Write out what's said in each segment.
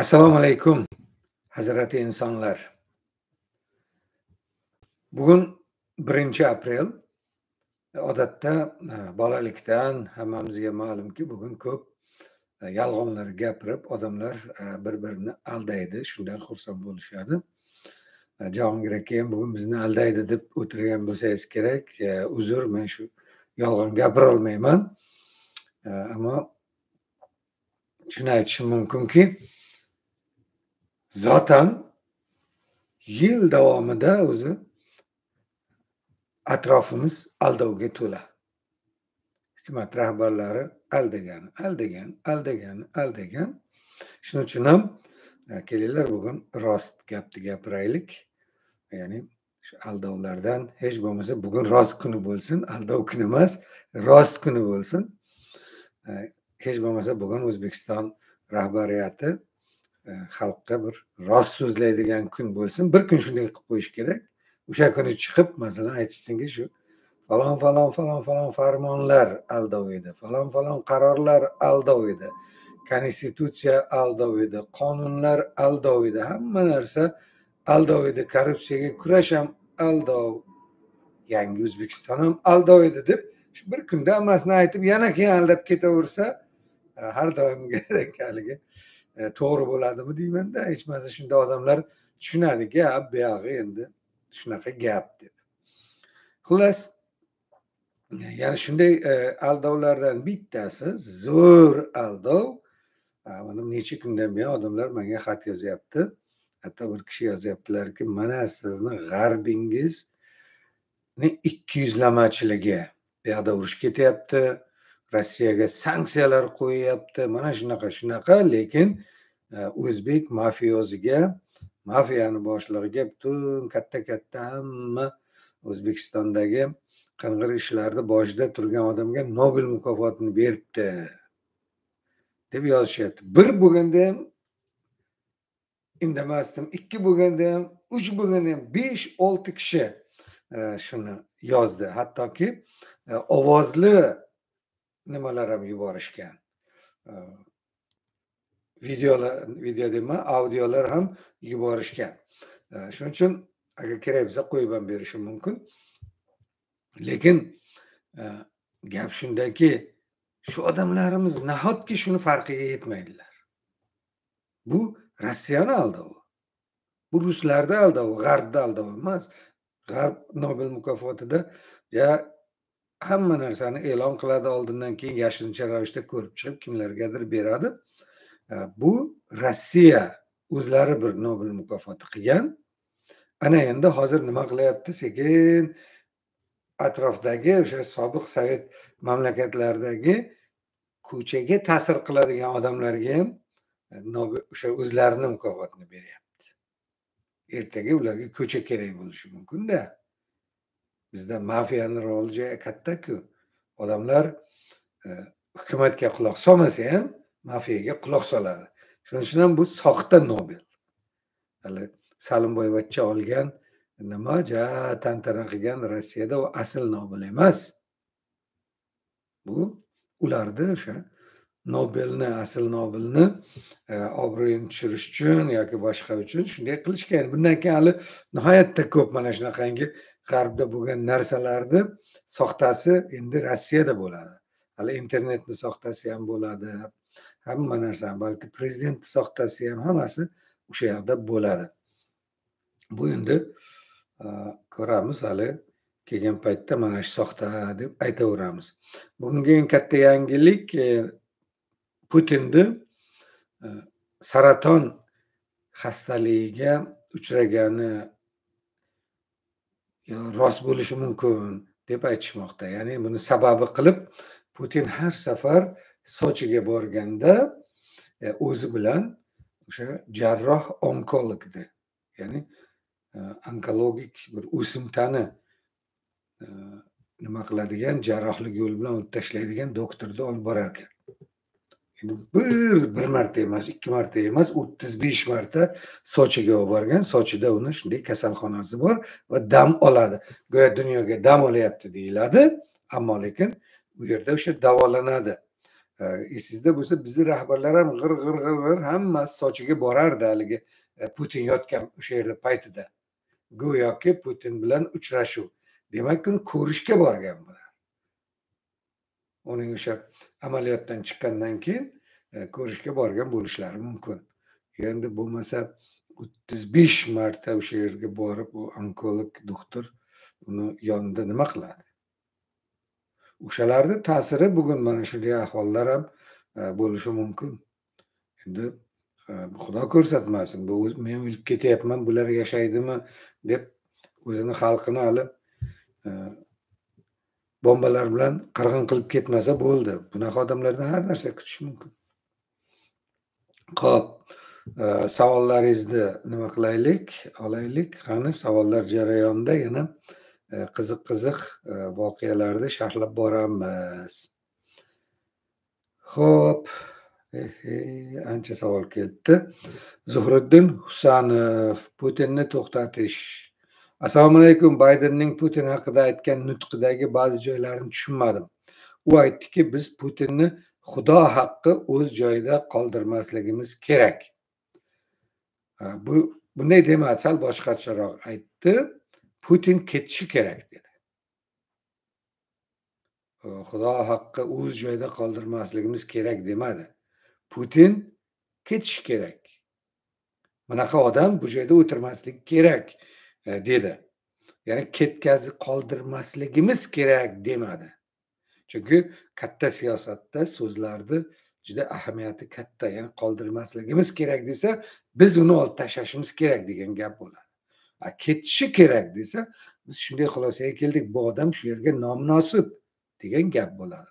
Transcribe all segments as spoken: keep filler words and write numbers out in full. Assalomu alaykum, hazrati insonlar. Bugun birinchi aprel. Odatda bolalikdan hammamizga ma'lumki, bugun ko'p yolg'onlar gapirib, odamlar bir-birini aldaydi, shundan xursand bo'lishadi. Jahongir aka ham bugun bizni aldaydi deb o'tirgan bo'lsangiz kerak, uzr, men shu yolg'on gapira olmayman. Ammo shuni aytishim mumkinki, zaten yıl davomida o'zi atrofimiz aldovga to'la. Hukumat rahbarlari aldagan, aldagan, aldagan, aldagan. Shuning uchun ham kelinglar bugün rost gapni gapiraylik. Ya'ni shu aldovlardan hech bo'lmasa bugün rost kuni bo'lsin, aldov kuni emas, rost kuni bo'lsin. Hech bo'lmasa bugün O'zbekiston rahbariyati xalqqa bir rost so'zlaydigan kun bo'lsin. Bir kun shunday qilib qo'yish kerak. O'sha kuni chiqib, masalan, aytishsinki, shu falon falon falon falon farmonlar aldov edi, falon falon qarorlar aldov edi, konstitutsiya aldov edi, qonunlar aldov edi, hamma narsa aldov edi, korrupsiyaga kurash ham aldov, yangi O'zbekiston ham aldov edi deb shu bir kunda hammasini aytib, yana keyin aldab ketaversa, har doimgidek haliga to'g'ri bo'ladimi deymanda, hech bo'lmasa shunda odamlar tushunadi, gap buyog'i endi shunaqa gap deb. Xullas, ya'ni shunday aldovlardan bittasi zo'r aldov. Mana necha kundan buyon odamlar menga xat yozyapti. Hatto bir kishi yozyaptilarki, mana sizni g'arbingizni ikki yuzlamachiligi, bu yoqda urush ketyapti, Rossiyaga sanksiyalar qo'yapti, mana shunaqa shunaqa, lekin o'zbek mafiyosiga, mafiyani boshlig'iga butun katta-katta hamma O'zbekistondagi qing'ir ishlarni boshida turgan odamga Nobel mukofotini beribdi deb yozishyapti. Bir bo'lganda ham indamasdim, ikki bo'lganda ham, uch bo'lganda ham besh olti kishi shuni yozdi. Hattoki ovozli nimalar ham yuborishgan. Videolar, video deyman, audiolar ham yuborishgan. Shuning uchun agar kerak bo'lsa qo'yib ham berishim mumkin. Lekin gap shundaki, shu odamlarimiz nahotki shuni farqiga yetmaydilar. Bu Rossiyani aldovi. Bu ruslarda aldovi, g'arbda aldovi emas. G'arb Nobel mukofotida ya hamma narsani e'lon qiladi, oldindan keyin yashirincha ravishda ko'rib chiqib kimlargadir beradi. Bu Rossiya o'zlari bir Nobel mukofoti qilgan. Ana endi hozir nima qilyapti? Sekin atrofdagi o'sha sobiq sovet mamlakatlaridagi ko'chaga ta'sir qiladigan odamlarga ham o'sha o'zlarini mukofotini beryapti. Ertaga ularga ko'cha kerak bo'lishi mumkin-da. Bizda mafiyani roli katta-ku. Odamlar hukumatga quloq solmasa ham mafiyaga quloq soladi. Shuning uchun ham bu soxta Nobel. Hali Salimboyvachcha olgan nima ja tantana qilgan Rossiyada u asl Nobel emas. Bu ularda o'sha Nobelni, asl Nobelni obro'yini tushirish uchun yoki boshqa uchun shunday qilishgan. Bundan keyin hali nihoyatda ko'p mana shunaqangi g'arbda bo'lgan narsalarni soxtasi endi Rossiyada bo'ladi. Hali internetni soxtasi ham bo'ladi, hamma narsa, balki prezident soxtasi ham, hammasi o'sha yerda bo'ladi. Bu endi ko'ramiz, hali kelgan paytda mana shu soxta deb aytaveramiz. Bugungi eng katta yangilik Putinni saraton xastaligiga uchragani rost bo'lishi mumkin deb aytishmoqda. Ya'ni buni sababi qilib Putin har safar Sochiga borganda o'zi bilan o'sha jarroh onkologni, ya'ni onkologik bir o'simtani nima qiladigan, jarrohlik yo'li bilan olib tashlaydigan doktorni olib borar ekan. Bir bir marta emas, ikki marta emas, o'ttiz besh marta Sochiga borgan. Sochida uni shunday kasalxonasi bor va dam oladi. Go'yo dunyoga dam olyapti deyiladi, ammo lekin u yerda o'sha davolanadi. esingizda bo'lsa bizni rahbarlar ham g'ir g'ir g'ir g'ir hammasi Sochiga borardi haligi Putin yotgan o'sha yerda paytida. Go'yoki Putin bilan uchrashuv. Demak, uni ko'rishga borgan bular. Uning o'sha amaliyotdan chiqqandan keyin ko'rishga borgan bo'lishlari mumkin. Endi bo'lmasa o'ttiz besh marta o'sha yerga borib u onkolog doktor uni yonida nima qiladi? O'shalarning ta'siri bugun mana shunday ahvollar ham bo'lishi mumkin. Endi xudo ko'rsatmasin, bu men o'lib ketyapman, bular yashaydimi deb o'zini xalqini hali bombalar bilan qirg'in qilib ketmasa bo'ldi. Bunaqa odamlardan har narsa kutish mumkin. Xo'p, savollaringizni nima qilaylik, olaylik. Qani savollar jarayonida yana qiziq-qiziq voqealarni sharhlab boramiz. Xo'p, ancha savol keldi. Zuhriddin Husanov, Putinni to'xtatish. Assalomu alaykum. Bidenning Putin haqida aytgan nutqidagi ba'zi joylarini tushunmadim. U aytdiki, biz Putinni xudo haqqi o'z joyida qoldirmasligimiz kerak. Bu bunday demadi, sal boshqacharoq aytdi. Putin ketishi kerak dedi. Xudo haqqi o'z joyida qoldirmasligimiz kerak demadi. Putin ketishi kerak. Bunaqa odam bu joyda o'tirmaslik kerak dedi. Ya'ni ketkazi qoldirmasligimiz kerak demadi. Chunki katta siyosatda so'zlarni juda ahamiyati katta, ya'ni qoldirmasligimiz kerak desa, biz uni olib tashlashimiz kerak degan gap bo'ladi. Ketishi kerak desa, biz shunday xulosaga keldik, bu odam shu yerga nomunosib degan gap bo'ladi.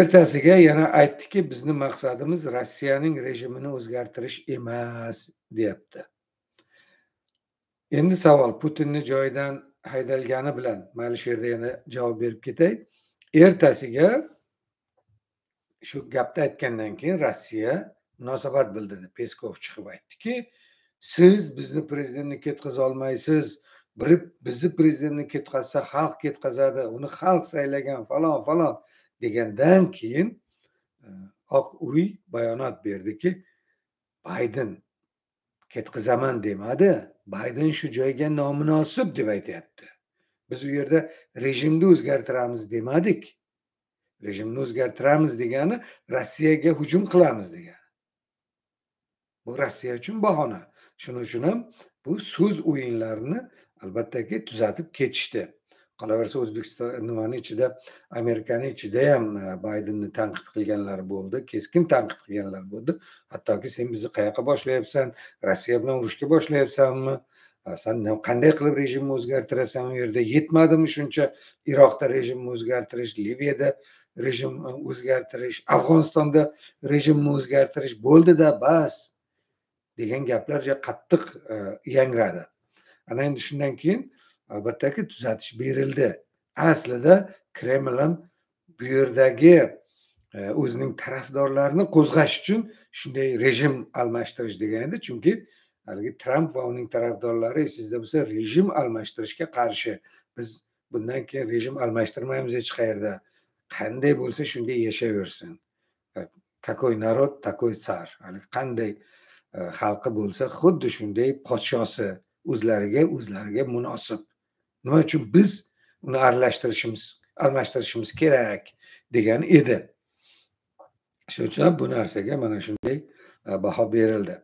Ertasiga yana aytdiki, bizni maqsadimiz Rossiyaning rejimini o'zgartirish emas deyapti. Endi savol, Putinni joyidan haydalgani bilan mana shu yerda yana javob berib ketay. Ertasiga shu gapni aytgandan keyin Rossiya munosabat bildirdi. Peskov chiqib aytdiki, siz bizni prezidentni ketkaza olmaysiz, bizni prezidentni ketkazsa xalq ketkazadi, uni xalq saylagan falan falan degandan keyin Oq uy bayonot berdiki, Biden ketkazaman demadi, Biden shu joyga nomunosib deb aytyapti. Biz u yerda rejimni o'zgartiramiz demadik. Rejimni o'zgartiramiz degani Rossiyaga hujum qilamiz degani. Bu Rossiya uchun bahona. Shuning uchun ham bu so'z o'yinlarini albattaki tuzatib ketishdi. Qolaversa O'zbekiston nimani ichida, Amerikani ichida ham Bidenni tanqid qilganlar bo'ldi, keskin tanqid qilganlar bo'ldi. Hattoki sen bizni qayoqqa boshlayapsan, Rossiya bilan urushga boshlayapsanmi? Sen qanday qilib rejimni o'zgartirasan u yerda? Yetmadimi shuncha Iroqda rejimni o'zgartirish, Liviyada rejim o'zgartirish, Afg'onistonda rejimni o'zgartirish bo'ldi-da, bas degan gaplar juda qattiq yangradi. Ana endi shundan keyin albattaki tuzatish berildi. Aslida Kremlin bu yerdagi o'zining tarafdorlarini qo'zg'ash uchun shunday rejim almashtirish degan edi, chunki haligi Trump va uning tarafdorlari sizda bo'lsa rejim almashtirishga qarshi. Biz bundan keyin rejim almashtirmaymiz hech qayerda. Qanday bo'lsa shunday yashayversin. Kakoy narod, takoy tsar. Haligi qanday xalqi bo'lsa xuddi shunday podshosi, o'zlariga o'zlariga munosib. Nima uchun biz uni aralashtirishimiz, almashtirishimiz kerak degan edi. Shuning uchun bu narsaga mana shunday baho berildi.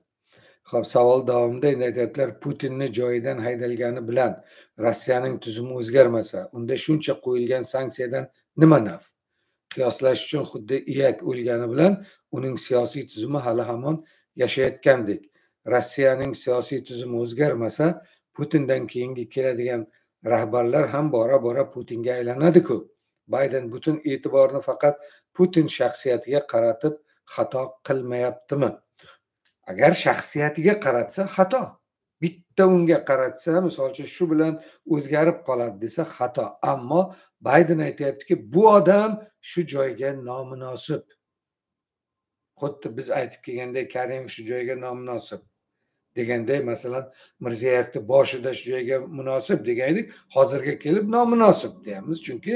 Xo'p, savol davomida endi aytayaptilar, Putinni joyidan haydalgani bilan Rossiyaning tuzumi o'zgarmasa, unda shuncha qo'yilgan sanksiyadan nima naf? Qiyoslash uchun xuddi iyak o'lgani bilan uning siyosiy tuzumi hali hamon yashayotgandek. Rossiyaning siyosiy tuzumi o'zgarmasa, Putindan keyingi keladigan rahbarlar ham bora-bora Putinga aylanadi-ku. Biden butun e'tiborni faqat Putin shaxsiyatiga qaratib xato qilmayaptimi? Agar shaxsiyatiga qaratsa xato. Bitta unga qaratsa, masalan, shu bilan o'zgarib qoladi desa xato. Ammo Biden aytayaptiki, bu odam shu joyga nomunosib. Xuddi biz aytib kelgandek, Karimov shu joyga nomunosib deganday, masalan, Mirziyevni boshida shu joyga munosib degandik, hozirga kelib nomunosib deyamiz, chunki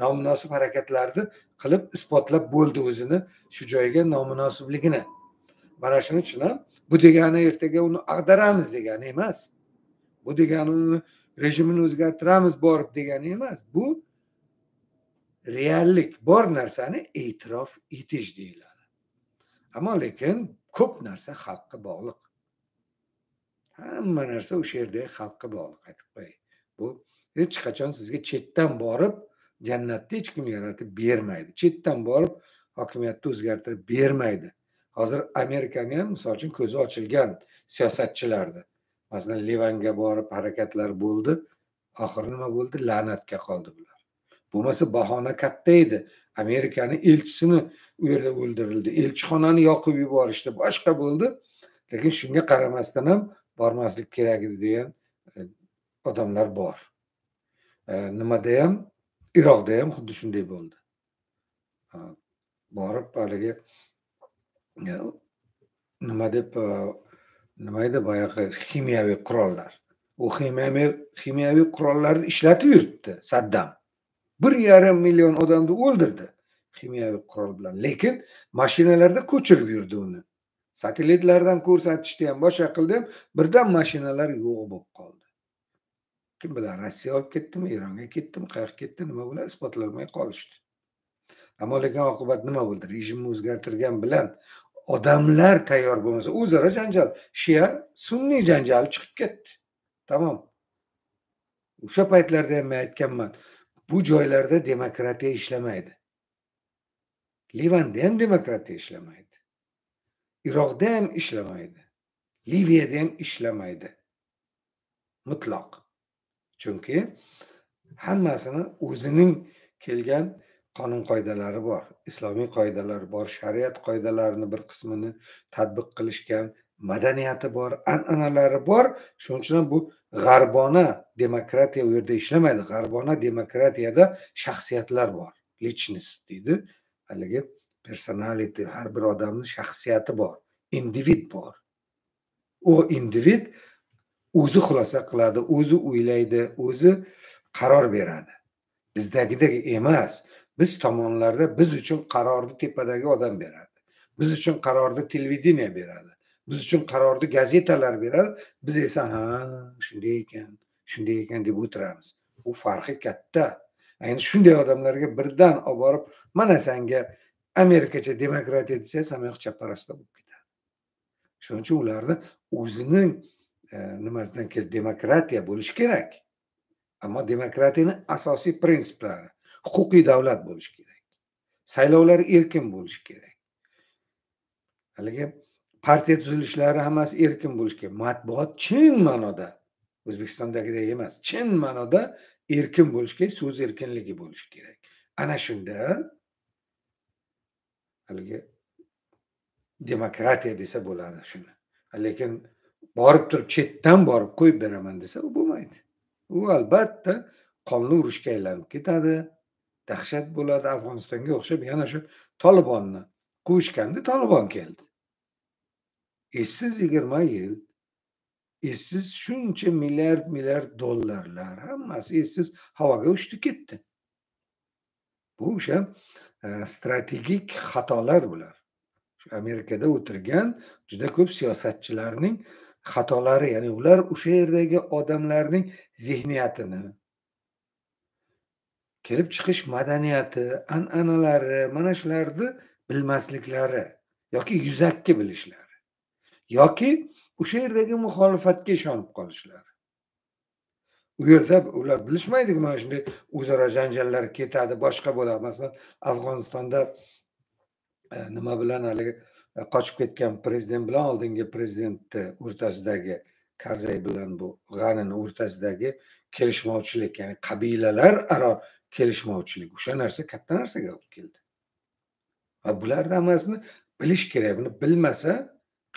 nomunosib harakatlarni qilib isbotlab bo'ldi o'zini shu joyga nomunosibligini. Mana shuning uchun bu degani ertaga uni ag'daramiz degani emas. Bu degani uni rejimini o'zgartiramiz borib degani emas. Bu reallik, bor narsani e'tirof etish deyiladi. Ammo lekin ko'p narsa xalqqa bog'liq. Hamma narsa o'sha yerda xalqqa bog'liq, aytib qo'y. Bu hech qachon sizga chetdan borib jannatni hech kim yaratib bermaydi. Chetdan borib hokimiyatni o'zgartirib bermaydi. Hozir Amerikaning ham misol ko'zi ochilgan siyosatchilarda. Masalan, Livanga borib harakatlar bo'ldi. Oxiri nima bo'ldi? La'natga qoldi bular. Bo'lmasa bahona katta edi. Amerikaning elchisini u yerda o'ldirildi. Elchixonani yoqib yuborishdi, boshqa bo'ldi. Lekin shunga qaramasdan ham bormaslik kerak edi degan odamlar bor. Nimada ham Iroqda ham xuddi shunday bo'ldi. Borib haliga nima deb nima edi boyaqi kimyoviy qurollar. U kimyoviy qurollarni ishlatib yuribdi Saddam. bir yarim million odamni o'ldirdi kimyoviy qurol bilan. Lekin mashinalarda ko'chirib yurdi uni. Satelitlardan ko'rsatishdi ham, boshqa qildi ham, birdan mashinalar yo'q bo'lib qoldi. Kim bilan Rossiya olib ketdimi, Ironga ketdimi, qayerga ketdi, nima bilan isbotlamay qolishdi. Ammo lekin oqibat nima bo'ldi? Rejimni o'zgartirgan bilan odamlar tayyor bo'lmasa, o'zaro janjal, shia sunniy janjali chiqib ketdi. Tamom. O'sha paytlarda ham men aytganman, bu joylarda demokratiya ishlamaydi. Livanda ham demokratiya ishlamaydi. Iroqda ham ishlamaydi. Liviyada ham ishlamaydi. Mutlaq. Chunki hammasini o'zining kelgan qonun qoidalari bor, islomiy qoidalar bor, shariat qoidalarini bir qismini tatbiq qilishgan, madaniyati bor, an'analari bor. Shuning uchun bu g'arbona demokratiya u yerda ishlamaydi. G'arbona demokratiyada shaxsiyatlar bor, lichnost deydi. Haligi personality, har bir odamning shaxsiyati bor, individ bor. U individ o'zi xulosa qiladi, o'zi o'ylaydi, o'zi qaror beradi. Bizdagidek emas. Biz tomonlarda biz uchun qarorni tepadagi odam beradi. Biz uchun qarorni televideniya beradi. Biz uchun qarorni gazetalar beradi. Biz esa ha, shunday ekan, shunday ekan deb o'tiramiz. Bu farqi katta. Ayni shunday odamlarga birdan olib borib, mana senga Amerikacha demokratiya desangiz, hamma chaparasta bo'lib ketadi. Shuning uchun ularni o'zining nimasidan keyin demokratiya bo'lishi kerak. Ammo demokratiyaning asosiy prinsiplari huquqiy davlat bo'lishi kerak. Saylovlar erkin bo'lishi kerak. Haliga partiya tuzilishlari hammasi erkin bo'lishi kerak. Matbuot chin ma'noda O'zbekistondagidek emas, chin ma'noda erkin bo'lishi kerak, so'z erkinligi bo'lishi kerak. Ana shunda haliga demokratiya desa bo'ladi shuni. Lekin borib turib chetdan borib qo'yib beraman desa u bo'lmaydi. U albatta qonli urushga aylanib ketadi, dahshat bo'ladi. Afg'onistonga o'xshab yana shu Tolibonni qo'yishganda Tolibon keldi. Essiz yigirma yil, essiz shuncha milliard milliard dollarlar, hammasi essiz havoga uchdi ketdi. Bu o'sha strategik xatolar bular. Amerikada o'tirgan juda ko'p siyosatchilarning xatolari, ya'ni ular o'sha yerdagi odamlarning zihniyatini, kelib chiqish madaniyati, an'analari, mana shularni bilmasliklari yoki yuzakka bilishlari yoki o'sha yerdagi muxolifatga ishonib qolishlari. U yerda ular bilishmaydiki, mana shunday o'zaro janjallar ketadi, boshqa bo'ladi. Masalan, Afg'onistonda nima bilan hali qochib ketgan prezident bilan oldingi prezidentni o'rtasidagi, Karzay bilan bu G'anini o'rtasidagi kelishmovchilik, ya'ni qabilalar aro kelishmovchilik, o'sha narsa katta narsaga olib keldi. Va bularni hammasini bilish kerak. Buni bilmasa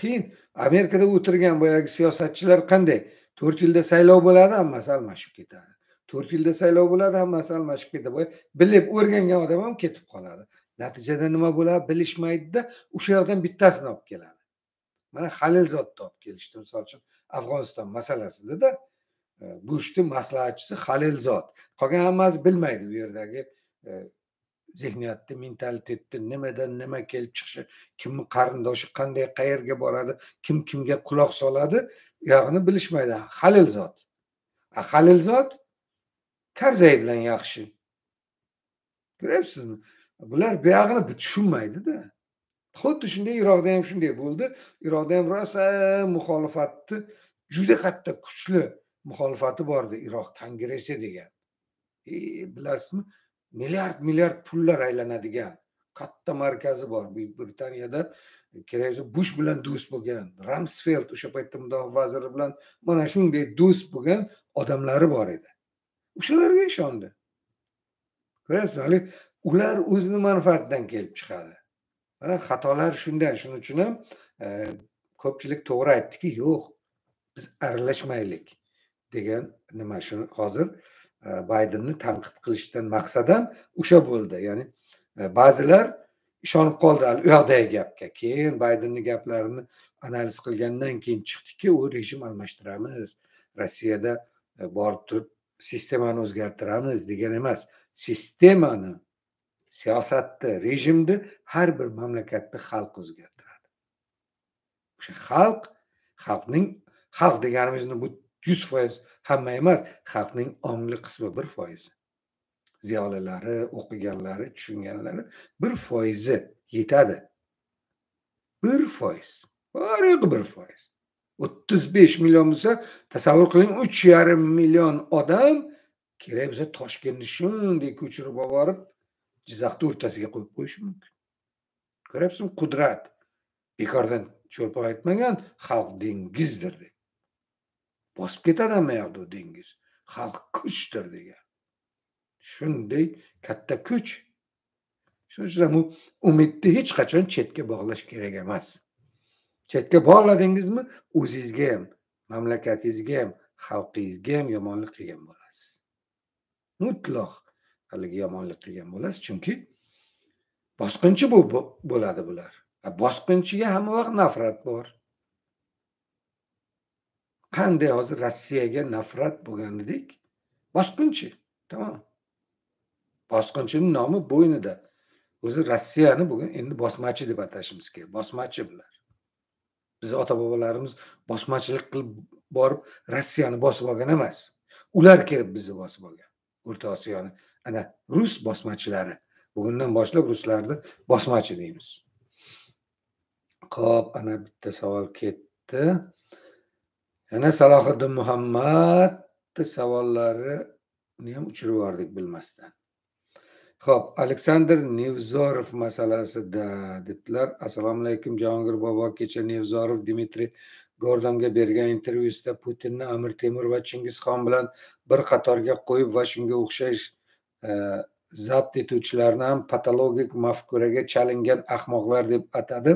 qiyin. Amerikada o'tirgan boyagi siyosatchilar qanday? to'rt yilda saylov bo'ladi, hammasi almashib ketadi. to'rt yilda saylov bo'ladi, hammasi almashib ketadi. Bilib o'rgangan odam ham ketib qoladi. Natijada nima bo'ladi? Bilishmaydi-da, o'sha yoqdan bittasini olib keladi. Mana Xalilzodni olib kelishdi, misol uchun Afg'oniston masalasida-da, bu ishning maslahatchisi Xalilzod. Qolgan hammasi bilmaydi bu yerdagi zihniyatni, mentalitetni, nimadan nima kelib chiqishi, kimni qarindoshi qanday qayerga boradi, kim kimga quloq soladi, yog'ini bilishmaydi. Halilzod. A Halilzod Karzay bilan yaxshi. Ko'rasizmi? Bular bu yog'ini tushunmaydi-da. Xuddi shunday Iroqda ham shunday bo'ldi. Iroqda ham rosa muxolifatni juda katta kuchli muxolifati bordi, Iroq Kongressi degan. E, bilasizmi, milliard milliard pullar aylanadigan katta markazi bor. Buyuk Britaniyada keraksa Bush bilan do'st bo'lgan, Ramsfeld o'sha paytda mudofaa vaziri bilan mana shunday do'st bo'lgan odamlari bor edi. O'shalarga ishondi. Ko'rasizmi, hali ular o'zini manfaatidan kelib chiqadi. Mana xatolar shundan, shuning uchun ham e, ko'pchilik to'g'ri aytdiki, yo'q, biz aralashmaylik degan nima shu hozir Bidenni tanqid qilishdan maqsadam o'sha bo'ldi. Ya'ni ba'zilar ishonib qoldi uyoqdagi gapga. Keyin Bidenni gaplarini analiz qilgandan keyin chiqdiki, u rejim almashtiramiz, Rossiyada borib turib sistemani o'zgartiramiz degan emas. Sistemani, siyosatni, rejimni har bir mamlakatda xalq o'zgartiradi. O'sha xalq, xalqning, xalq deganimizni bu yuz foiz hamma emas, xalqning ongli qismi bir foiz. Ziyolilari, o'qiganlari, tushunganlari bir foizi yetadi. bir foiz. Bariga bir foiz. o'ttiz besh million bo'lsa, tasavvur qiling, uch yarim million odam kerak bo'lsa Toshkentni shunday ko'chirib olib, Jizzaxni o'rtasiga qo'yib qo'yishi mumkin. Ko'rasizmi, qudrat bekordan cho'lpon aytmagan, xalq dengizdir deb. Bosib ketadi hamma yoqda dengiz. Xalq kuchdir degan. Shunday katta kuch. Shuning uchun u umidni hech qachon chetga bog'lash kerak emas. Chetga bog'ladingizmi, o'zingizga ham, mamlakatingizga ham, xalqingizga ham yomonlik qilgan bo'lasiz. Mutlaq haliga yomonlik qilgan bo'lasiz, chunki bosqinchi bo'ladi bular. Bosqinchiga hamma vaqt nafrat bor. Qanday hozir Rossiyaga nafrat bo'lgandik, bosqinchi, tamam. Bosqinchining nomi bo'ynida. O'zi Rossiyani bugun endi bosmachi deb atashimiz kerak. Bosmachi bular. Biz ota-bobolarimiz bosmachilik qilib borib Rossiyani bosib olgan emas. Ular kelib bizni bosib olgan. O'rta Osiyoni ana rus bosmachilari. Bugundan boshlab ruslarni bosmachi deymiz. Xo'p, ana bitta savol ketdi. Yana Salohiddin Muhammadni savollarini ham uchirib yubordik bilmasdan. Xo'p, Aleksandr Nevzorov masalasida debdilar. Assalomu alaykum Jahongir bobo, kecha Nevzorov Dmitriy Gordonga bergan intervyusida Putinni Amir Temur va Chingizxon bilan bir qatorga qo'yib va shunga o'xshash zabt etuvchilarni ham patologik mafkuraga chalingan ahmoqlar deb atadi.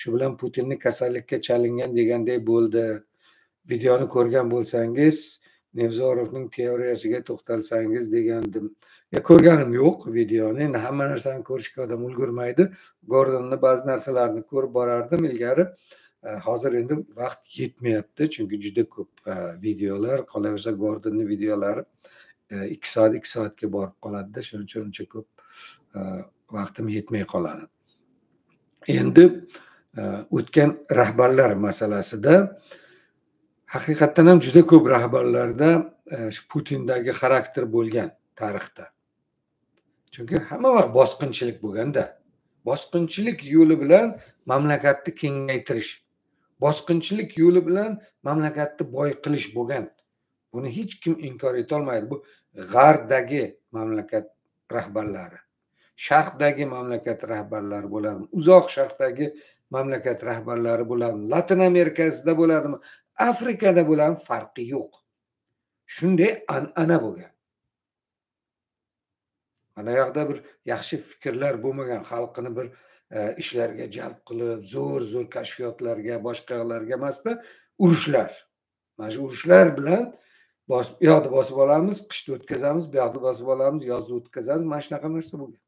Shu bilan Putinni kasallikka chalingan deganday bo'ldi. Videoni ko'rgan bo'lsangiz, Nevzorovning teoriyasiga to'xtalsangiz degandim. Ya ko'rganim yo'q videoni. Endi hamma narsani ko'rishga odam ulgurmaydi. Gordonni ba'zi narsalarni ko'rib borardim ilgari. Hozir endi vaqt yetmayapti, chunki juda ko'p videolar, qolaversa Gordonni videolari ikki soat ikki soatga borib qoladi-da, shuning uchun uncha ko'p vaqtim yetmay qoladi. Endi o'tgan rahbarlar masalasida haqiqatan ham juda ko'p rahbarlarda shu Putindagi xarakter bo'lgan tarixda. Chunki hamma vaqt bosqinchilik bo'lganda, bosqinchilik yo'li bilan mamlakatni kengaytirish, bosqinchilik yo'li bilan mamlakatni boy qilish bo'lgan. Buni hech kim inkor eta olmaydi. Bu g'arbdagi mamlakat rahbarlari, sharqdagi mamlakat rahbarlari bo'ladimi, uzoq sharqdagi mamlakat rahbarlari bo'ladimi, Latin Amerikasida bo'ladimi, Afrikada bilan farqi yo'q. Shunday an'ana bo'lgan. Mana yoqda bir yaxshi fikrlar bo'lmagan, xalqini bir e, ishlarga jalb qilib, zo'r-zo'r kashfiyotlarga, boshqalarga emasda urushlar. Mana shu urushlar bilan yoqni bosib olamiz, qishda o'tkazamiz, bu yoqni bosib olamiz, yozda o'tkazamiz, mana shunaqa narsa bo'lgan.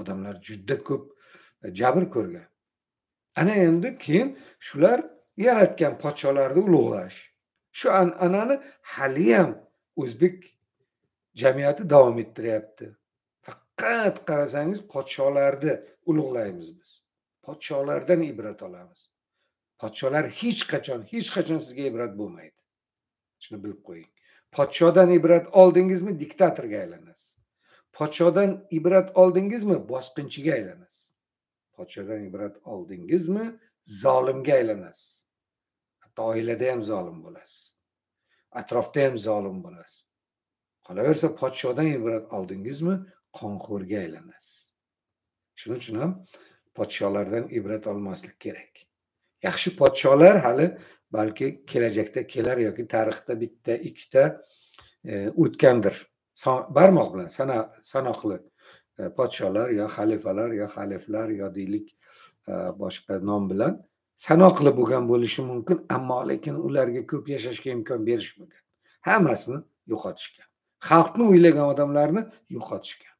Odamlar juda ko'p jabr ko'rgan. Ana endi keyin shular yaratgan podsholarni ulug'lash. Shu an'anani hali ham o'zbek jamiyati davom ettiryapti. diqqat qarasangiz podsholarni ulug'laymiz biz. Podsholardan ibrat olamiz. Podsholar hech qachon, hech qachon sizga ibrat bo'lmaydi. Shuni bilib qo'ying. Podshodan ibrat oldingizmi, diktatorga aylanasiz. Podshodan ibrat oldingizmi, bosqinchiga aylanasiz. Podshodan ibrat oldingizmi, zolimga aylanasiz. Hatto oilada ham zolim bo'lasiz. Atrofda ham zolim bo'lasiz. Qolaversa podshodan ibrat oldingizmi, qonxo'rga aylanasiz. Shuning uchun ham podsholardan ibrat olmaslik kerak. Yaxshi podsholar hali balki kelajakda kelar yoki tarixda bitta ikkita o'tgandir. Barmoq bilan sanoqli podsholar yo xalifalar yo xaliflar yo deylik boshqa nom bilan sanoqli bo'lgan bo'lishi mumkin, ammo lekin ularga ko'p yashashga imkon berishmagan. Hammasini yo'qotishgan. Xalqni o'ylagan odamlarni yo'qotishgan.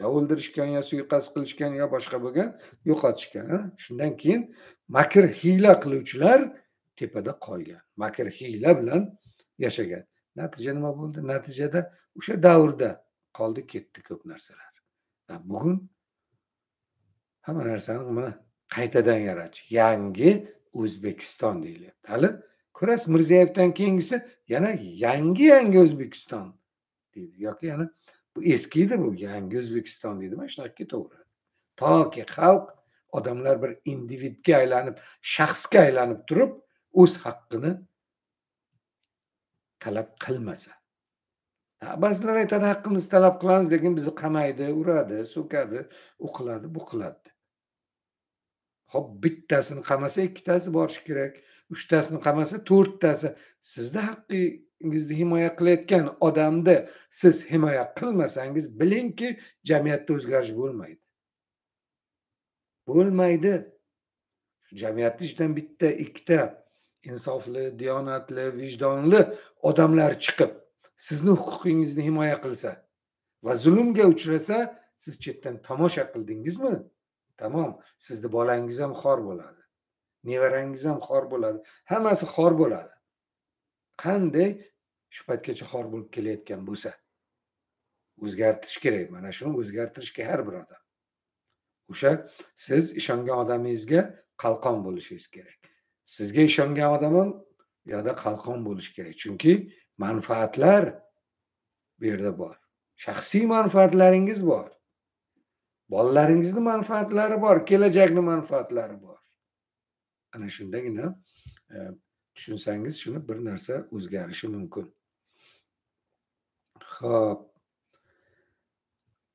Ya o'ldirishgan, ya suiqasd qilishgan, ya boshqa bo'lgan, yo'qotishgan. Shundan keyin makr hiyla qiluvchilar tepada qolgan. Makr hiyla bilan yashagan. Natija nima bo'ldi? Natijada o'sha davrda qoldi ketdi ko'p narsalar. Va bugun hamma narsani mana qaytadan yaratish, yangi O'zbekiston deyilyapti. Hali ko'rasiz, Mirzayevdan keyingisi yana yangi yangi O'zbekiston deydi yoki yana bu eskiydi, bu yangi O'zbekiston deydi. Mana shunaqa ketaveradi. Toki xalq, odamlar bir individga aylanib, shaxsga aylanib turib, o'z haqqini talab qilmasa. Ba'zilar aytadi, haqqimizni talab qilamiz, lekin bizni qamaydi, uradi, so'kadi, u qiladi, bu qiladi. Xo'p, bittasini qamasa ikkitasi borishi kerak, uchtasini qamasa to'rttasi. Sizni haqqingizni himoya qilayotgan odamni siz himoya qilmasangiz, bilingki, jamiyatda o'zgarish bo'lmaydi. Bo'lmaydi. Jamiyatni ichidan bitta ikkita insofli, diyonatli, vijdonli odamlar chiqib sizni huquqingizni himoya qilsa va zulmga uchrasa, siz chetdan tomosha qildingizmi? Tamom, sizni bolangiz ham xor bo'ladi, nevarangiz ham xor bo'ladi, hammasi xor bo'ladi. Qanday shu paytgacha xor bo'lib kelayotgan bo'lsa, o'zgartirish kerak. Mana shuni o'zgartirishga har bir odam, o'sha siz ishongan odamingizga qalqon bo'lishingiz kerak. Sizga ishongan odam ham yoda qalqon bo'lishi kerak, chunki manfaatlar bu yerda bor. Shaxsiy manfaatlaringiz bor, bolalaringizni manfaatlari bor, kelajakni manfaatlari bor. Ana shundagina tushunsangiz, shuni bir narsa o'zgarishi mumkin. Xo'p.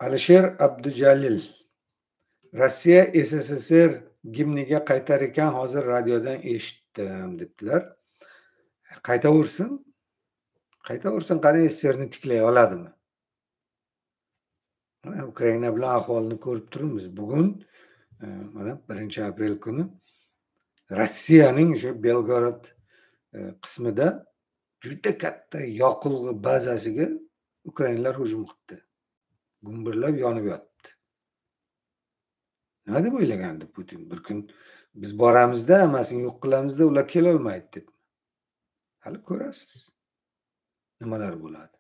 Alisher Abdiyaliyev: Rossiya S S S R gimniga qaytar ekan, hozir radiodan eshitdim debdilar. Qaytaversin. Qaytaversin, qani S S S Rni tiklay oladimi? Ukrayna bilan ahvolni ko'rib turibmiz. Bugun mana birinchi aprel kuni Rossiyaning o'sha Belgorod qismida juda katta yoqilg'i bazasiga ukrainalar hujum qildi. Gumburlab yonib yotdi. Nima deb o'ylagandi Putin? Bir kun biz boramizda, hammasini yo'q qilamizda, ular kela olmaydi deb. Hali ko'rasiz, nimalar bo'ladi.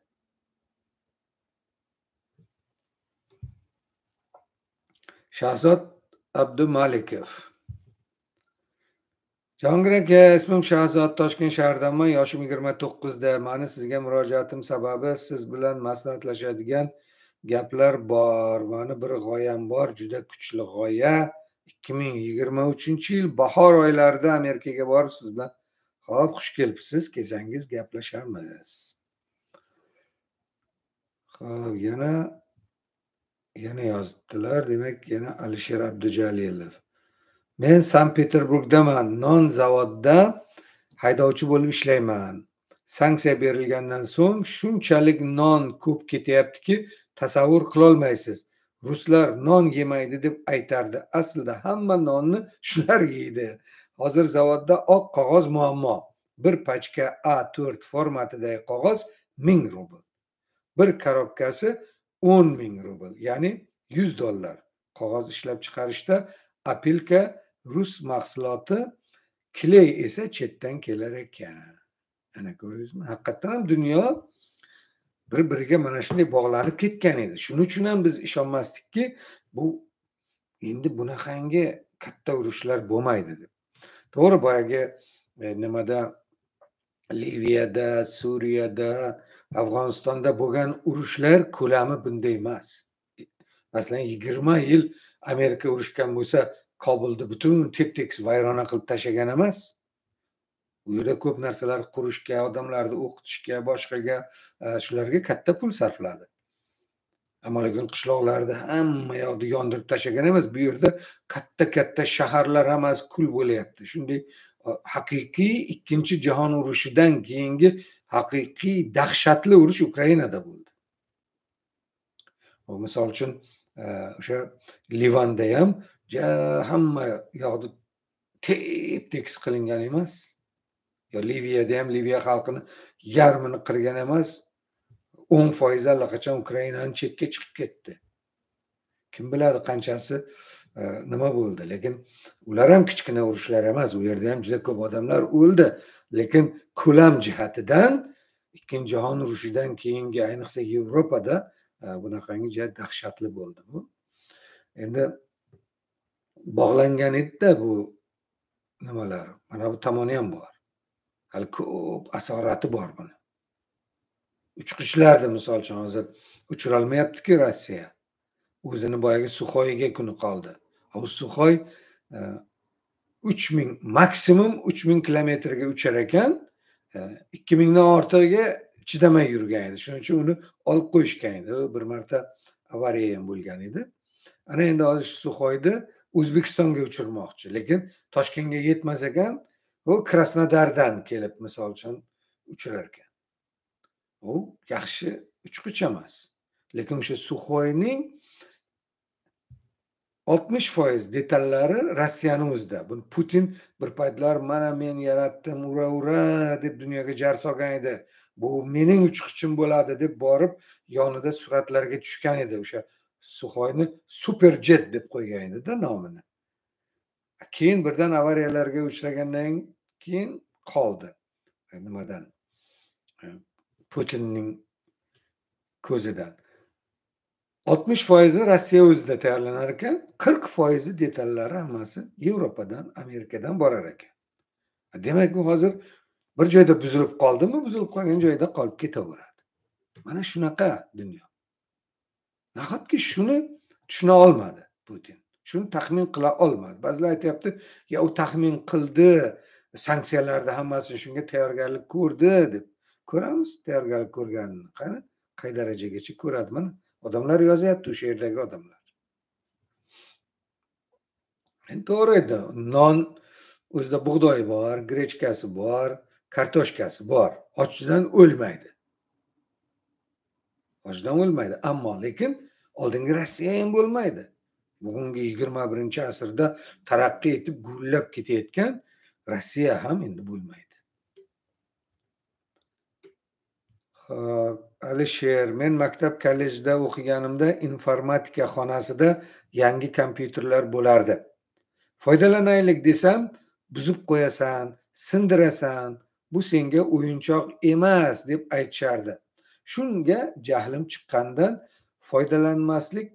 Shahzod Abdulmalikov: Jahongir aka, ismim Shahzod, Toshkent shahridanman, yoshim yigirma to'qqizda. Mani sizga murojaatim sababi siz bilan maslahatlashadigan gaplar bor. Mani bir g'oyam bor, juda kuchli g'oya. ikki ming yigirma uchinchi yil bahor oylarida Amerikaga borib siz bilan hop xush kelibsiz, kelsangiz gaplashamiz. Xo'p, yana Yana yozdilar, demak yana Alisher Abdiyaliyev: Men Sankt-Peterburgdaman, non zavodda haydovchi bo'lib ishlayman. Sanksiya berilgandan so'ng shunchalik non ko'p ketyaptiki, tasavvur qila olmaysiz. Ruslar non yemaydi deb aytardi. Aslida hamma nonni shular yeydi. Hozir zavodda oq qog'oz muammo. Bir pachka A to'rt formatidagi qog'oz ming rubl. Bir karobkasi o'n ming rubl, ya'ni yuz dollar. Qog'oz ishlab chiqarishda apilka rus mahsuloti, kley esa chetdan kelar ekan. Ana ko'rdingizmi? Haqiqatan ham dunyo bir-biriga mana shunday bog'lanib ketgan edi. Shuning uchun ham biz ishonmasdikki, bu endi bunaqangi katta urushlar bo'lmaydi deb. To'g'ri, boyagi nimada Liviyada, Suriyada, Afganistonda bo'lgan urushlar ko'lami bunday emas. Masalan, yigirma yil Amerika urushgan bo'lsa, Kabul'da bütün tep-tekis vayrona qilib tashlagan emas. U yerda ko'p narsalar qurishga, odamlarni o'qitishga, boshqaga, shularga katta pul sarfladi. Ammo lekin qishloqlarda hamma yoqni yondirib tashlagan emas. Bu yerda katta-katta shaharlar hammasi kul bo'lyapti. Shunday haqiqiy ikkinchi jahon urushidan keyingi haqiqiy dahshatli urush Ukrainada bo'ldi. Misol uchun o'sha Livanda ham hamma yoqni tep-tekis qilingan emas. Ya Liviyada ham Liviya xalqini yarmini qirgan emas, o'n foiz allaqachon Ukrainani chetga chiqib ketdi. Kim biladi qanchasi nima bo'ldi, lekin ular ham kichkina urushlar emas, u yerda ham juda ko'p odamlar o'ldi, lekin ko'lam jihatidan ikkinchi jahon urushidan keyingi ayniqsa Yevropada bunaqangi juda dahshatli bo'ldi bu. Endi bog'langan edi-da bu nimalar, mana bu tomoni ham bor. Hali ko'p asorati bor buni. Uchqishlarda misol uchun hozir uchirolmayapti-ku Rossiya. O'zini boyagi Sukhoyga kuni qoldi. U Sukhoi uch ming maksimum uch ming kilometrga uchar ekan, ikki ming dan ortig'iga chidamay yurgan edi. Shuning uchun uni olib qo'yishgan edi. Bir marta avariya ham bo'lgan edi. Ana endi hozir Sukhoyni O'zbekistonga uchirmoqchi, lekin Toshkentga yetmas ekan. O Krasnodardan kelib misol uchun uchirar ekan. U yaxshi uchqich emas. Lekin o'sha Sukhoining oltmish foiz detallari Rossiyaning o'zida. Buni Putin bir paytlar mana men yaratdim, ura ura deb dunyoga jar solgan edi. Bu mening uchqichim bo'ladi deb borib, yonida suratlarga tushgan edi. O'sha Sukhoini Superjet deb qo'ygan edi-da nomini. Keyin birdan avariyalarga uchragandan keyin qoldi. Nimadan? Putinning ko'zidan. oltmish foiz Rossiya o'zida tayyorlanar ekan, qirq foiz detallari hammasi Yevropadan, Amerikadan borar ekan. Demak, u hozir bir joyda buzilib qoldimi, buzilib qolgan joyda qolib ketaveradi. Mana shunaqa dunyo. Nahotki shuni tushuna olmadi Putin. Shuni taxmin qila olmadi. Ba'zilar aytayapti, ya u taxmin qildi, sanksiyalarda hammasini shunga tayyorgarlik ko'rdi deb. Ko'ramiz tayyorgarlik ko'rganini. Qani qay darajagacha ko'radi, mana odamlar yozyapti, o'sha yerdagi odamlar. Endi to'g'ri, non o'zida bug'doy bor, grechkasi bor, kartoshkasi bor. Ochdan o'lmaydi. Ochdan o'lmaydi, ammo lekin oldingi Rossiya ham bo'lmaydi. Bugungi yigirma birinchi asrda taraqqi etib gullab ketayotgan Rossiya ham endi bo'lmaydi. Xo'p, Alisher, men maktab kollejda o'qiganimda informatika xonasida yangi kompyuterlar bo'lardi. Foydalanaylik desam, buzib qo'yasan, sindirasan, bu senga o'yinchoq emas deb aytishardi. Shunga jahlim chiqqandan foydalanmaslik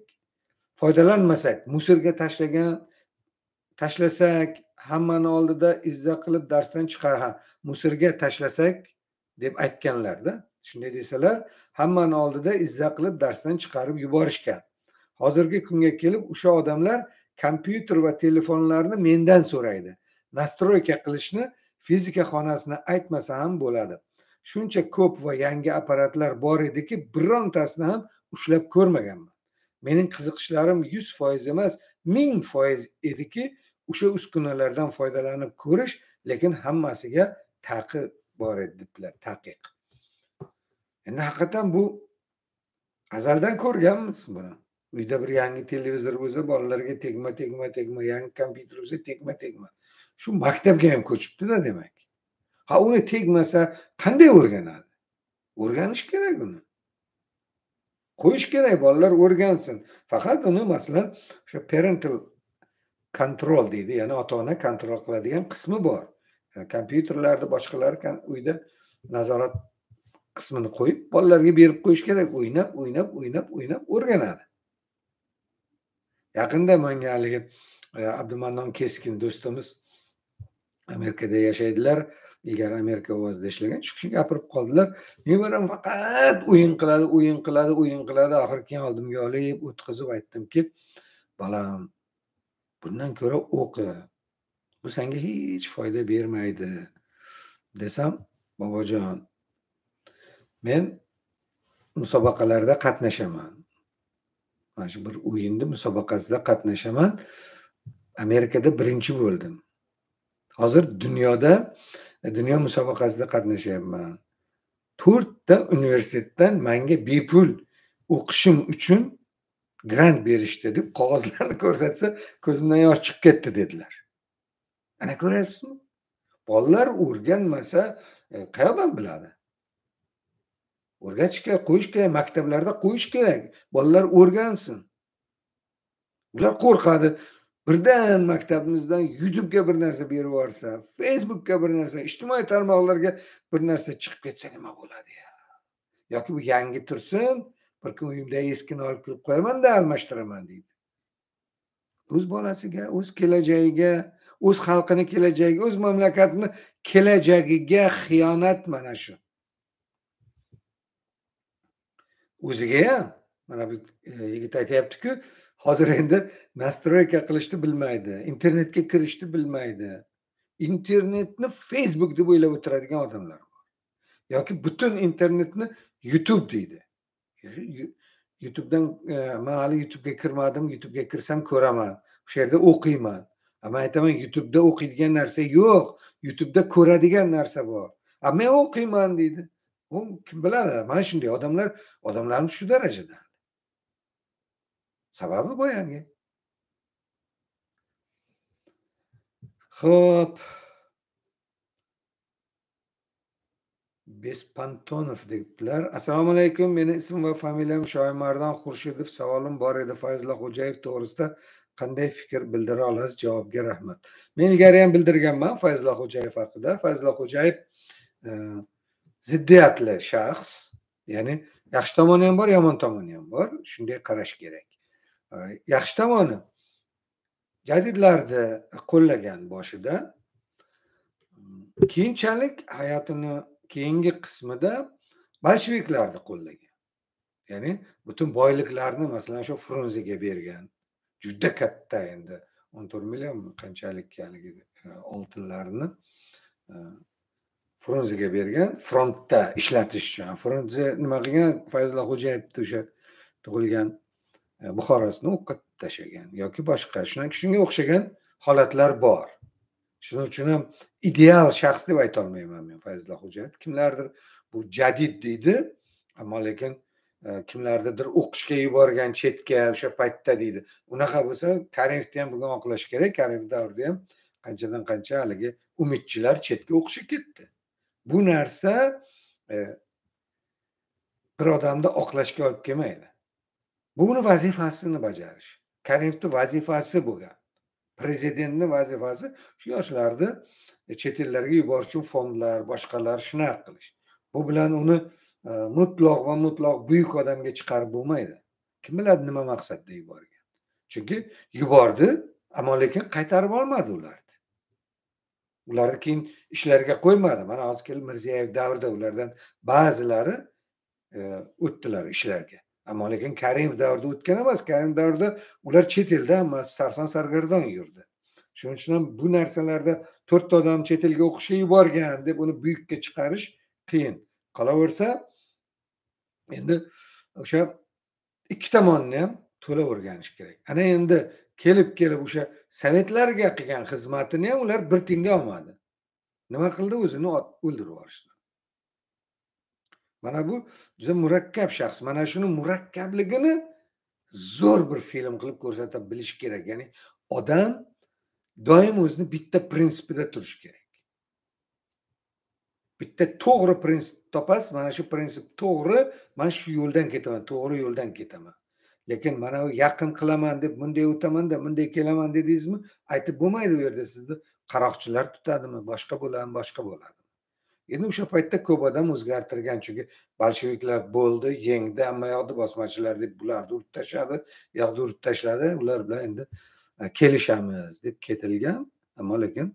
foydalanmasak, musorga tashlagan tashlasak, hammani oldida izza qilib darsdan chiqa, ha, musorga tashlasak deb aytganlarda, shunday desalar, hammani oldida izza qilib darsdan chiqarib yuborishgan. Hozirgi kunga kelib o'sha odamlar kompyuter va telefonlarni mendan so'raydi. Nastroyka qilishni, fizika xonasini aytmasa ham bo'ladi. Shuncha ko'p va yangi apparatlar bor ediki, birontasini ham ushlab ko'rmaganman. Mening qiziqishlarim yuz foiz emas, ming foiz ediki, o'sha uskunalardan foydalanib ko'rish, lekin hammasiga taqiq bor edi debdilar, taqiq. Endi haqiqatan bu azaldan ko'rganmiz buni. Uyda bir yangi televizor bo'lsa, bolalarga tegma, tegma, tegma, yangi kompyuter bo'lsa, tegma, tegma. Shu maktabga ham ko'chibdi-da demak. Ha, uni tegmasa qanday o'rganadi? O'rganish kerak uni. Qo'yish kerak, bolalar o'rgansin. Faqat uni masalan o'sha parental control deydi, ya'ni ota-ona kontrol qiladigan qismi bor. Kompyuterlarda boshqalar uyda nazorat kısmını koyup bolalarga berib qo'yish kerak. O'ynab, o'ynab, o'ynab, o'ynab o'rganadi. Yaqinda menga haligi Abdumanom Keskin do'stimiz Amerikada yashaydilar. Ilgari Amerika ovozida ishlagan. Shu kishi gapirib qoldilar. Nevaram faqat o'yin qiladi, o'yin qiladi, o'yin qiladi. Oxir keyin oldimga olib o'tkazib aytdimki, balam, bundan ko'ra o'qi. Bu senga hech foyda bermaydi desam, bobojon, men musobaqalarda qatnashaman. Mana shu bir o'yinda musobaqasida qatnashaman. Amerikada birinchi bo'ldim. Hozir dünyada, dünya musobaqasida qatnashyapman. To'rtta universitetdan menga bepul o'qishim uchun grant berishdi deb qog'ozlarni ko'rsatsa, ko'zimdan yosh chiqib ketdi dedilar. Ana ko'ryapsizmi? Bolalar o'rganmasa, qayerdan biladi? O'rgatishga qo'yish kerak, maktablarda qo'yish kerak. Bolalar o'rgansin. Ular qo'rqadi. Birdan maktabimizdan YouTube'ga bir narsa berib yuborsa, Facebook'ga bir narsa, ijtimoiy tarmoqlarga bir narsa chiqib ketsa nima bo'ladi ya? Yoki bu yangi tursin, bir kun uyimda eskini olib kelib qo'yaman-da almashtiraman deydi. O'z bolasiga, o'z kelajagiga, o'z xalqini kelajagiga, o'z mamlakatini kelajagiga xiyonat mana shu. O'ziga ham mana bu yigit aytayapti-ku, hozir endi nastroyka qilishni bilmaydi, internetga kirishni bilmaydi. Internetni Facebook deb o'ylab o'tiradigan odamlar bor. Yoki butun internetni YouTube deydi. YouTube'dan men hali YouTube'ga kirmadim, YouTube'ga kirsam ko'raman, o'sha yerda o'qiyman. Men aytaman, YouTube'da o'qiydigan narsa yo'q, YouTube'da ko'radigan narsa bor. A men o'qiyman deydi. U kim biladi? Mana shunday odamlar, odamlarimiz shu darajada. Sababi bu yani. Hop. Bespantonov dedilar. Assalomu alaykum. Meni ism va familiyam Shoymardan Xurshidov. Savolim bor edi. Fayzulla Xo'jayev to'g'risida qanday fikr bildira olasiz? Javobga rahmat. Men ilgari ham bildirganman Fayzulla Xo'jayev haqida. Fayzulla Xo'jayev ziddiyatli shaxs. Ya'ni yaxshi tomoni ham bor, yomon tomoni ham bor. Shunday qarash kerak. Yaxshi tomoni jadidlarni qo'llagan boshida, keyinchalik hayotini keyingi qismida bolsheviklarni qo'llagan. Ya'ni butun boyliklarni masalan shu Frunzega bergan. Juda katta endi o'n to'rt million qanchalik oltinlarni Frunzega bergan, frontda ishlatish uchun. Frunze nima qilgan? Fayzulla Xo'jayevni o'sha tug'ilgan Buxorosini o'qqa tashlagan yoki boshqa shunga o'xshagan holatlar bor. Shuning uchun ham ideal shaxs deb ayta olmayman men Fayzulla Xo'jayev. Kimlardir bu jadid deydi, ammo lekin kimlardadir o'qishga yuborgan chetga o'sha paytda deydi. Unaqa bo'lsa, Karimni ham bugun oqlash kerak. Karim davrida ham qanchadan qancha haligi umidchilar chetga o'qishga ketdi. Bu narsa bir odamni oqlashga olib kelmaydi. Buni vazifasini bajarish. Karimni vazifasi bo'lgan. Prezidentning vazifasi shu yoshlarni chet ellarga yuborish uchun fondlar, boshqalar shunaqa qilish. Bu bilan uni mutlaq va mutlaq buyuk odamga chiqarib bo'lmaydi. Kim biladi nima maqsadda yuborgan. Chunki yubordi, ammo lekin qaytarib olmadi ularni. Ularni keyin ishlarga qo'ymadi. Mana hozir kelib Mirziyoyev davrida ulardan ba'zilari o'tdilar ishlarga. Ammo lekin Karimov davrida o'tgan emas. Karimov davrida ular chet elda emas, sarson sargardon yurdi. Shuning uchun ham bu narsalarda to'rtta odam chet elga o'qishga yuborgan deb uni buyukka chiqarish qiyin. Qolaversa, endi o'sha ikki tomonni ham to'la o'rganish kerak. Ana endi kelib-kelib o'sha sovetlarga qilgan xizmatini ham ular bir tinga olmadi. Nima qildi? O'zini o'ldirib yuborishdi. Mana bu juda murakkab shaxs. Mana shuni murakkabligini zo'r bir film qilib ko'rsata bilish kerak. Ya'ni odam doim o'zini bitta prinsipida turishi kerak. Bitta to'g'ri prinsip topasiz, mana shu prinsip to'g'ri, men shu yo'ldan ketaman, to'g'ri yo'ldan ketaman. Lekin mana u yaqin qilaman deb bunday o'taman-da, bunday kelaman dedingizmi? Aytib bo'lmaydi u yerda sizni qaroqchilar tutadimi, boshqa bo'ladimi, boshqa bo'ladi. Endi o'sha paytda ko'p odam o'zgartirgan, chunki bolsheviklar bo'ldi, yengdi, ammo yoqdi bosmachilar deb bularni urib tashladi, yoqdi urib tashladi, ular bilan endi kelishamiz deb ketilgan, ammo lekin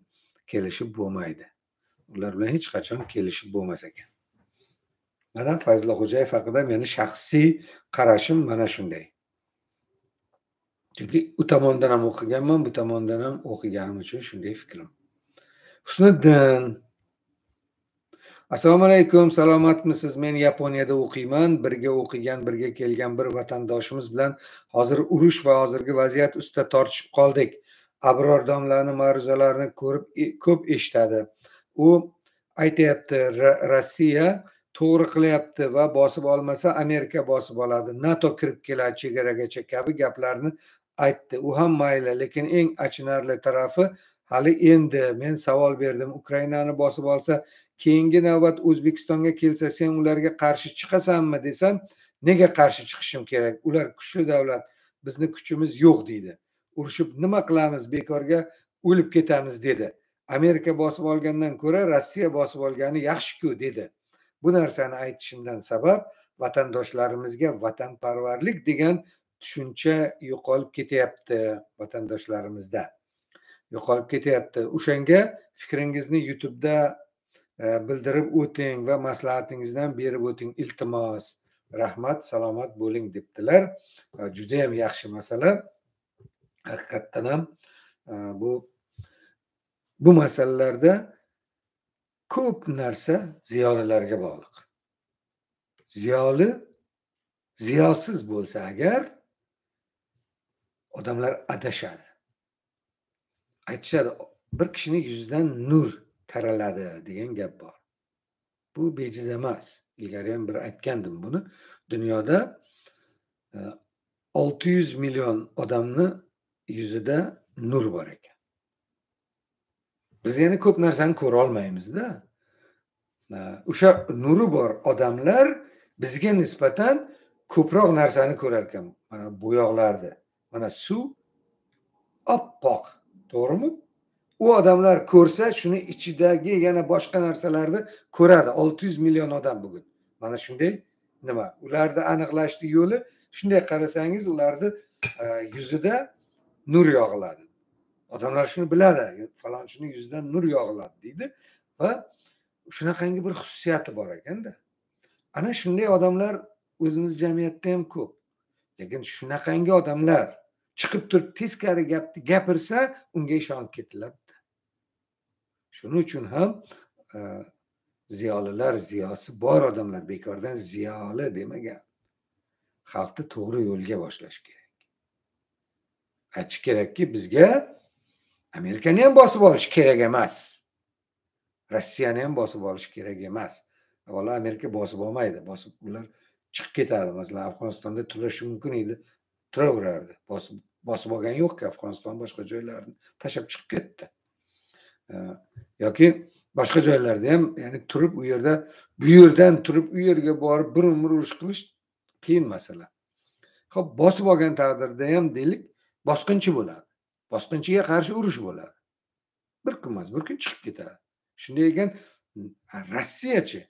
kelishib bo'lmaydi. Ular bilan hech qachon kelishib bo'lmas ekan. Mana Fayzulla Xo'jayev haqida meni shaxsiy qarashim mana shunday. Chunki u tomondan ham o'qiganman, bu tomondan ham o'qiganim uchun shunday fikrim. Husniddin, assalomu alaykum, salomatmisiz? Men Yaponiyada o'qiyman. Birga o'qigan, birga kelgan bir vatandoshimiz bilan hozir urush va hozirgi vaziyat ustida tortishib qoldik. Abror domlaning ma'ruzalarini ko'rib ko'p eshitadi. U aytayapti, Rossiya to'g'ri qilyapti va bosib olmasa Amerika bosib oladi. NATO kirib keladi chegaragacha kabi gaplarni aytdi. U ham mayli, lekin eng achinarli tarafi hali endi. Men savol berdim, Ukrainani bosib olsa keyingi navbat O'zbekistonga kelsa sen ularga qarshi chiqasanmi desam, nega qarshi chiqishim kerak? Ular kuchli davlat, bizni kuchimiz yo'q deydi. Urushib nima qilamiz, bekorga o'lib ketamiz dedi. Amerika bosib olgandan ko'ra Rossiya bosib olgani yaxshi-ku dedi. Bu narsani aytishimdan sabab vatandoshlarimizga vatanparvarlik degan tushuncha yo'qolib ketyapti vatandoshlarimizda. Yo'qolib ketyapti. O'shanga fikringizni YouTube'da bildirib o'ting va maslahatingizdan berib o'ting, iltimos. Rahmat, salomat bo'ling debdilar. Juda ham yaxshi masala. Haqiqatan ham bu bu masalalarda ko'p narsa ziyolilarga bog'liq. Ziyoli ziyosiz bo'lsa agar odamlar adashadi. Aytishadi, bir kishining yuzidan nur taraladi degan gap bor. Bu bejiz emas. Ilgari ham bir aytgandim buni. Dunyoda olti yuz million odamni yuzida nur bor ekan. Biz yana ko'p narsani ko'ra olmaymiz-da. O'sha nuri bor odamlar bizga nisbatan ko'proq narsani ko'rar ekan. Mana bu yoqlarda, mana suv oppoq, to'g'rimi? U odamlar ko'rsa shuni ichidagi yana boshqa narsalarni ko'radi. olti yuz million odam bugun mana shunday nima, ularni aniqlashning yo'li shunday, qarasangiz ularni yuzida nur yog'iladi. Odamlar shuni biladi, falonchining yuzidan nur yog'iladi deydi va shunaqangi bir xususiyati bor ekanda. Ana shunday odamlar o'zimiz jamiyatda ham ko'p, lekin shunaqangi odamlar chiqib turib teskari gapni gapirsa unga ishonib ketiladi. Shuning uchun ham ziyolilar, ziyosi bor odamlar bekordan ziyoli demagan. Xalqni to'g'ri yo'lga boshlash kerak. Aytish kerakki, bizga Amerikani ham bosib olish kerak emas, Rossiyani ham bosib olish kerak emas. Avvalo Amerika bosib olmaydi, bosib ular chiqib ketadi. Masalan, Afg'onistonda turishi mumkin edi, turaverardi. Bosib bosib olgan yo'q-ku, Afg'oniston boshqa joylarni tashab chiqib ketdi. Yoki boshqa joylarda ham, ya'ni turib u yerda, bu yerdan turib u yerga borib bir umr urush qilish qiyin masala. Xo'p, bosib olgan taqdirda ham deylik, bosqinchi bo'ladi. Bosqinchiga qarshi urush bo'ladi. Bir kun emas, bir kun chiqib ketadi. Shunday ekan, Rossiyachi,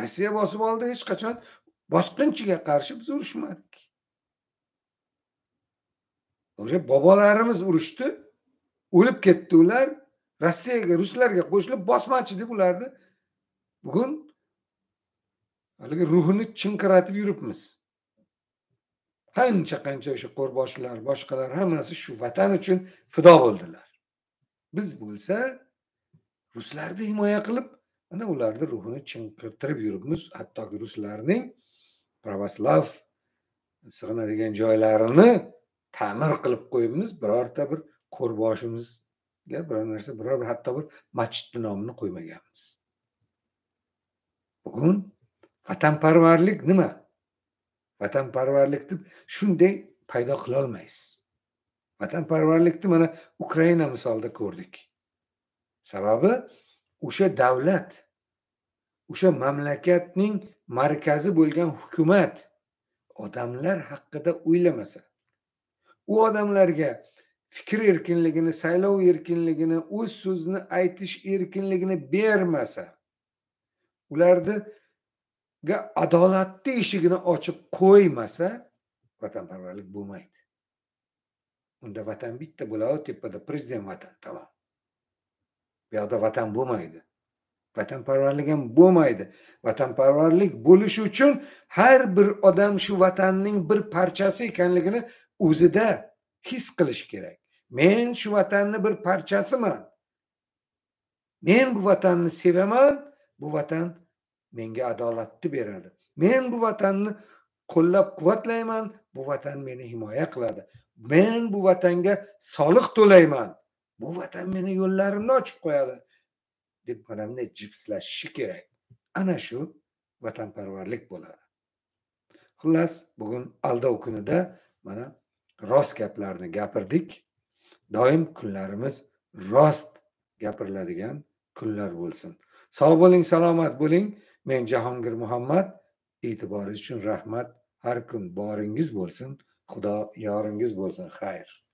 Rossiya bosib oldi, hech qachon bosqinchiga qarshi biz urushmadik. O'sha bobolarimiz urushdi, o'lib ketdi ular, Rossiyaga, ruslarga qo'shilib bosmachi deb ularni bugun hali ruhini chinqiratib yuribmiz. Qancha qancha o'sha qo'rboshilar, boshqalar hammasi shu vatan uchun fido bo'ldilar. Biz bo'lsa ruslarni himoya qilib, mana ularni ruhini chinqirtirib yuribmiz. Hattoki ruslarning pravoslav sig'inadigan joylarini ta'mir qilib qo'yibmiz, birorta bir qo'rboshimizga biror narsa, biror bir hatto bir masjidni nomini qo'ymaganmiz. Bugun vatanparvarlik nima? Vatanparvarlik deb shunday paydo qila olmaysiz. Vatanparvarlikni mana Ukraina misolida ko'rdik. Sababi o'sha davlat, o'sha mamlakatning markazi bo'lgan hukumat odamlar haqida o'ylamasa, u odamlarga fikr erkinligini, saylov erkinligini, o'z so'zini aytish erkinligini bermasa, ularga adolatni eshigini ochib qo'ymasa vatanparvarlik bo'lmaydi. Unda vatan bitta bo'ladi, tepada prezident vatan, tamam. Bu yoqda vatan bo'lmaydi. Vatanparvarlik ham bo'lmaydi. Vatanparvarlik bo'lishi uchun har bir odam shu vatanning bir parchasi ekanligini o'zida his qilish kerak. Men shu vatanning bir parchasiman. Men bu vatanni sevaman. Bu vatan menga adolatni beradi. Men bu vatanni qo'llab-quvvatlayman. Bu vatan meni himoya qiladi. Men bu vatanga soliq to'layman. Bu vatan meni yo'llarimni ochib qo'yadi. Deb mana bunday jipslashishi kerak. Ana shu vatanparvarlik bo'ladi. Xullas, bugun aldov kunida mana rost gaplarni gapirdik. Doim kunlarimiz rost gapiriladigan kunlar bo'lsin. Sağ bo'ling, salomat bo'ling. Men Jahongir Muhammad. E'tiboringiz uchun rahmat. Har kun boringiz bo'lsin. Xudo yoringiz bo'lsin. Xayr.